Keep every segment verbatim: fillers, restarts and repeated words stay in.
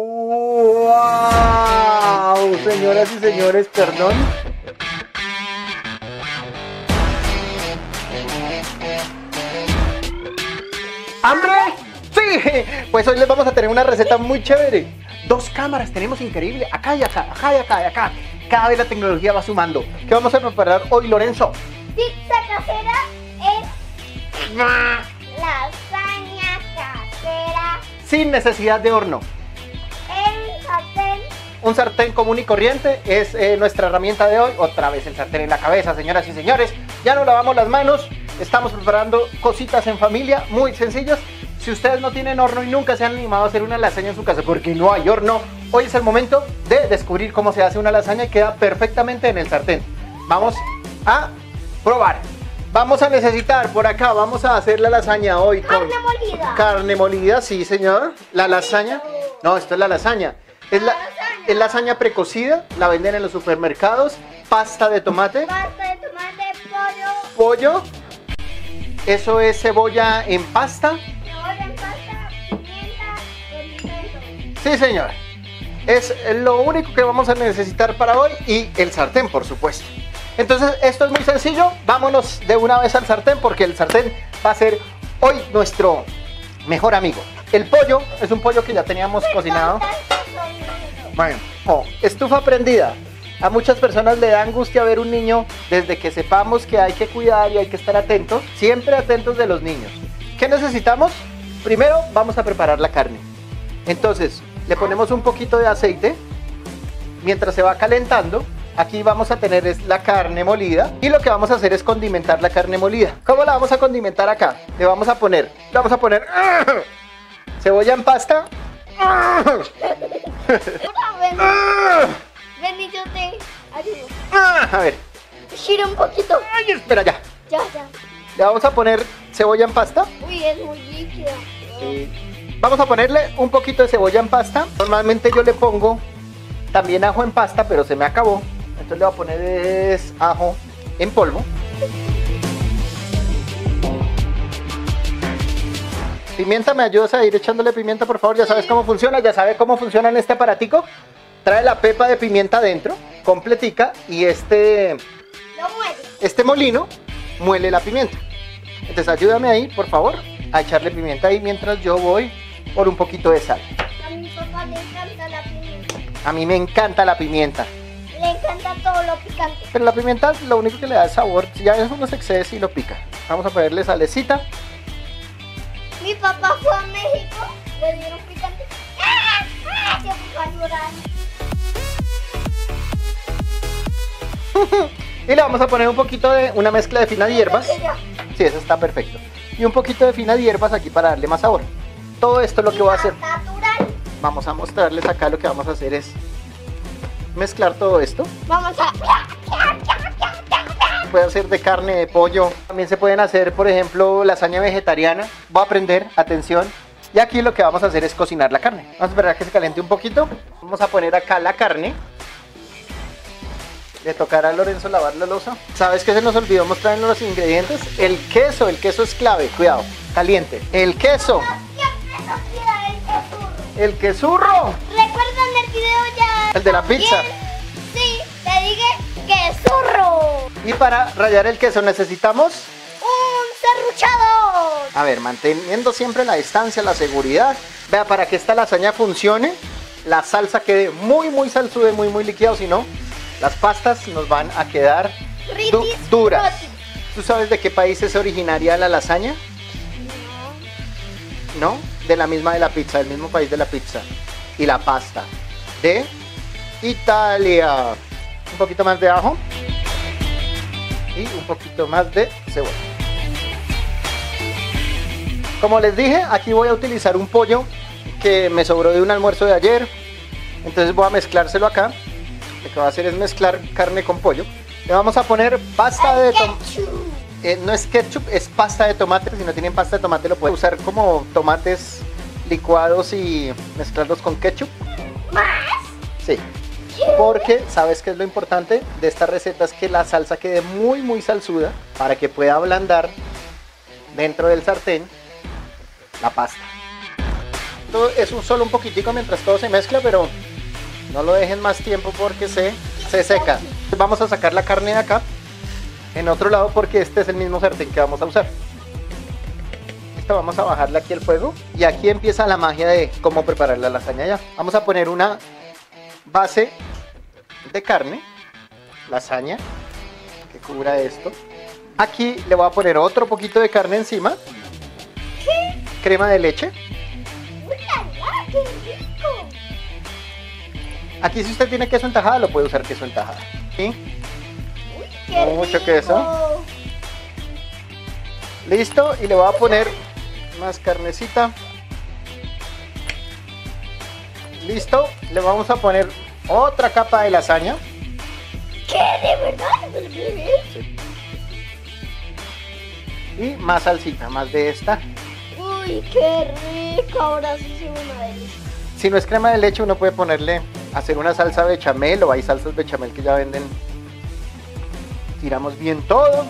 ¡Wow! Señoras y señores, perdón. ¿Hambre? ¡Sí! Pues hoy les vamos a tener una receta muy chévere. Dos cámaras tenemos increíble, acá y acá, acá y acá y acá. Cada vez la tecnología va sumando. ¿Qué vamos a preparar hoy, Lorenzo? Pizza casera es lasaña casera. Sin necesidad de horno. El sartén. Un sartén común y corriente es eh, nuestra herramienta de hoy. Otra vez el sartén en la cabeza, señoras y señores. Ya nos lavamos las manos. Estamos preparando cositas en familia muy sencillas. Si ustedes no tienen horno y nunca se han animado a hacer una lasaña en su casa porque no hay horno, hoy es el momento de descubrir cómo se hace una lasaña y queda perfectamente en el sartén. Vamos a probar. Vamos a necesitar por acá, vamos a hacer la lasaña hoy con... Carne molida. Carne molida, sí señor. La lasaña. No, esto es la lasaña. Es la, la lasaña. Es lasaña precocida, la venden en los supermercados. Pasta de tomate. Pasta de tomate, pollo. Pollo. Eso es cebolla en pasta. Sí, señor. Es lo único que vamos a necesitar para hoy y el sartén, por supuesto. Entonces, esto es muy sencillo. Vámonos de una vez al sartén porque el sartén va a ser hoy nuestro mejor amigo. El pollo es un pollo que ya teníamos cocinado. Bueno, oh, estufa prendida. A muchas personas le da angustia ver un niño desde que sepamos que hay que cuidar y hay que estar atentos. Siempre atentos de los niños. ¿Qué necesitamos? Primero vamos a preparar la carne. Entonces, le ponemos un poquito de aceite mientras se va calentando. Aquí vamos a tener es la carne molida y lo que vamos a hacer es condimentar la carne molida. ¿Cómo la vamos a condimentar acá? Le vamos a poner, le vamos a poner cebolla en pasta. Ven y yo te ayudo. A ver. Gira un poquito. Ay, espera ya. Ya, ya. Le vamos a poner cebolla en pasta. Uy, es muy líquida. Sí. Vamos a ponerle un poquito de cebolla en pasta. Normalmente yo le pongo también ajo en pasta, pero se me acabó. Entonces le voy a poner es ajo en polvo. Pimienta, ¿me ayudas a ir echándole pimienta, por favor? Ya sabes cómo funciona, ya sabes cómo funciona en este aparatico. Trae la pepa de pimienta adentro, completica, y este, este molino muele la pimienta. Entonces ayúdame ahí, por favor, a echarle pimienta ahí mientras yo voy por un poquito de sal. A mi papá le encanta la pimienta. A mí me encanta la pimienta. Le encanta todo lo picante. Pero la pimienta lo único que le da es sabor. Si ya eso nos excede, si lo pica. Vamos a ponerle salecita. Mi papá fue a México, le dieron picante. ¡Ah! ¡Ah! Se fue a llorar. Y le vamos a poner un poquito de una mezcla de finas hierbas. Sí, eso está perfecto. Y un poquito de finas hierbas aquí para darle más sabor. Todo esto lo que voy a hacer... natural. Vamos a mostrarles acá, lo que vamos a hacer es mezclar todo esto. Vamos a... puede hacer de carne, de pollo. También se pueden hacer, por ejemplo, lasaña vegetariana. Voy a aprender, atención. Y aquí lo que vamos a hacer es cocinar la carne. Vamos a esperar a que se caliente un poquito. Vamos a poner acá la carne. Le tocará a Lorenzo lavar la loza. ¿Sabes qué se nos olvidó mostrar los ingredientes? El queso, el queso es clave, cuidado, caliente. El queso. El quesurro. ¿Recuerdan el video ya? El de la pizza. Sí, te dije quesurro. Y para rallar el queso necesitamos un serruchador. A ver, manteniendo siempre la distancia, la seguridad. Vea, para que esta lasaña funcione, la salsa quede muy, muy salsuda, muy, muy liquidado, si no... las pastas nos van a quedar du duras. ¿Tú sabes de qué país es originaria la lasaña? No. ¿No? De la misma de la pizza, del mismo país de la pizza. Y la pasta. De Italia. Un poquito más de ajo. Y un poquito más de cebolla. Como les dije, aquí voy a utilizar un pollo que me sobró de un almuerzo de ayer. Entonces voy a mezclárselo acá. Lo que va a hacer es mezclar carne con pollo. Le vamos a poner pasta de tomate. Eh, no es ketchup, es pasta de tomate. Si no tienen pasta de tomate lo pueden usar como tomates licuados y mezclarlos con ketchup. ¿Más? Sí. Porque sabes que es lo importante de esta receta, es que la salsa quede muy muy salsuda para que pueda ablandar dentro del sartén la pasta. Esto es un solo un poquitico mientras todo se mezcla, pero no lo dejen más tiempo porque se, se seca. Vamos a sacar la carne de acá en otro lado porque este es el mismo sartén que vamos a usar. Esta vamos a bajarle aquí el fuego y aquí empieza la magia de cómo preparar la lasaña ya. Vamos a poner una base de carne, lasaña, que cubra esto. Aquí le voy a poner otro poquito de carne encima. ¿Qué? Crema de leche. ¡Uy, la, qué rico! Aquí si usted tiene queso en tajada, lo puede usar queso en tajada. ¿Sí? Uy, qué mucho rico. Queso. Listo, y le voy a poner más carnecita. Listo, le vamos a poner otra capa de lasaña. ¿Qué? ¿De verdad? Sí. Y más salsita, más de esta. ¡Uy, qué rico! Ahora sí se una delicia. Si no es crema de leche, uno puede ponerle, hacer una salsa bechamel, o hay salsas bechamel que ya venden. Tiramos bien todo.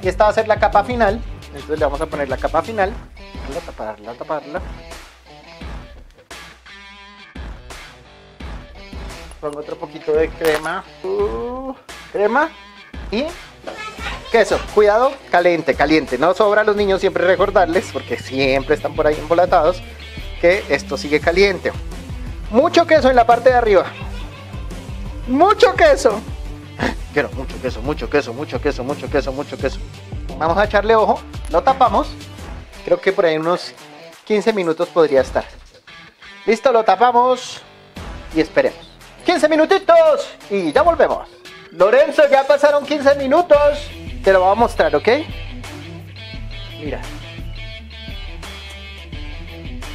Y esta va a ser la capa final. Entonces le vamos a poner la capa final. Vamos a taparla, taparla. Pongo otro poquito de crema. Uh, crema y queso, cuidado, caliente, caliente, no sobra a los niños, siempre recordarles, porque siempre están por ahí embolatados, que esto sigue caliente. Mucho queso en la parte de arriba, mucho queso, quiero mucho queso, mucho queso, mucho queso, mucho queso, mucho queso. Vamos a echarle ojo, lo tapamos, creo que por ahí unos quince minutos podría estar. Listo, lo tapamos y esperemos. quince minutitos y ya volvemos. Lorenzo, ya pasaron quince minutos. Te lo voy a mostrar, ¿ok? Mira.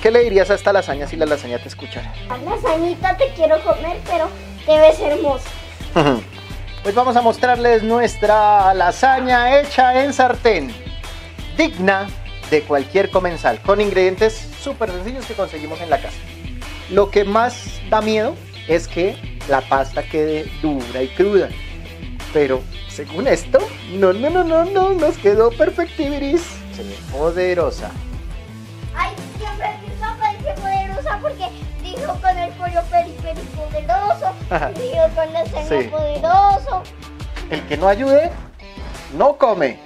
¿Qué le dirías a esta lasaña si la lasaña te escuchara? La lasañita te quiero comer, pero te ves hermosa. Pues vamos a mostrarles nuestra lasaña hecha en sartén. Digna de cualquier comensal. Con ingredientes súper sencillos que conseguimos en la casa. Lo que más da miedo es que la pasta quede dura y cruda. Pero según esto, no, no, no, no, no, nos quedó perfectibiris. Se ve poderosa. Ay, siempre mi papá dice poderosa porque dijo con el pollo peri peri poderoso, ajá, dijo con la cena sí, poderoso. El que no ayude, no come.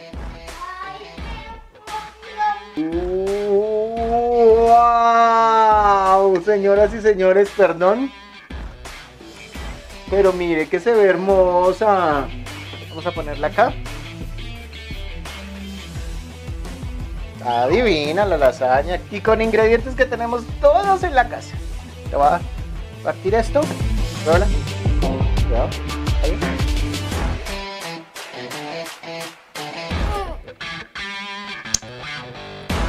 Ay, ¡wow! Señoras y señores, perdón. Pero mire que se ve hermosa. Vamos a ponerla acá. Está divina la lasaña. Y con ingredientes que tenemos todos en la casa. Te voy a partir esto. Hola. Cuidado. Ahí.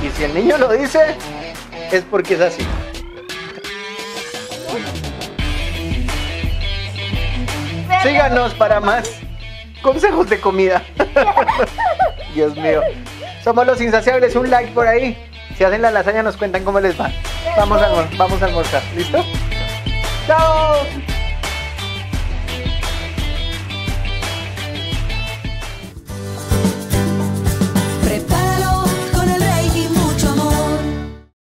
Y si el niño lo dice, es porque es así. Síganos para más consejos de comida. Dios mío. Somos Los Insaciables, un like por ahí. Si hacen la lasaña nos cuentan cómo les va. Vamos a, vamos a almorzar, ¿listo? ¡Chao!